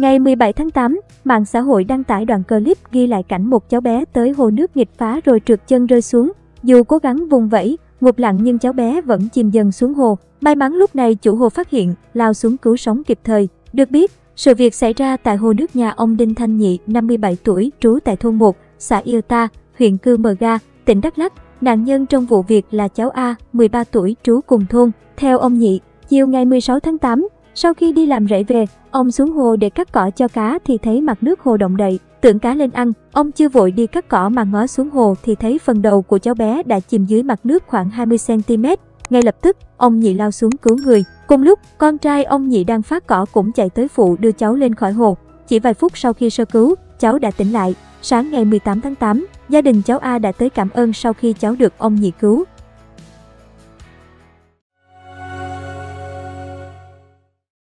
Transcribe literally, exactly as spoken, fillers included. Ngày mười bảy tháng tám, mạng xã hội đăng tải đoạn clip ghi lại cảnh một cháu bé tới hồ nước nghịch phá rồi trượt chân rơi xuống. Dù cố gắng vùng vẫy, ngụp lặn nhưng cháu bé vẫn chìm dần xuống hồ. May mắn lúc này chủ hồ phát hiện, lao xuống cứu sống kịp thời. Được biết, sự việc xảy ra tại hồ nước nhà ông Đinh Thanh Nhị, năm mươi bảy tuổi, trú tại thôn một, xã Ea Tar, huyện Cư M'gar, tỉnh Đắk Lắk. Nạn nhân trong vụ việc là cháu A, mười ba tuổi, trú cùng thôn. Theo ông Nhị, chiều ngày mười sáu tháng tám, sau khi đi làm rẫy về, ông xuống hồ để cắt cỏ cho cá thì thấy mặt nước hồ động đậy, tưởng cá lên ăn. Ông chưa vội đi cắt cỏ mà ngó xuống hồ thì thấy phần đầu của cháu bé đã chìm dưới mặt nước khoảng hai mươi xăng-ti-mét. Ngay lập tức, ông Nhị lao xuống cứu người. Cùng lúc, con trai ông Nhị đang phát cỏ cũng chạy tới phụ đưa cháu lên khỏi hồ. Chỉ vài phút sau khi sơ cứu, cháu đã tỉnh lại. Sáng ngày mười tám tháng tám, gia đình cháu A đã tới cảm ơn sau khi cháu được ông Nhị cứu.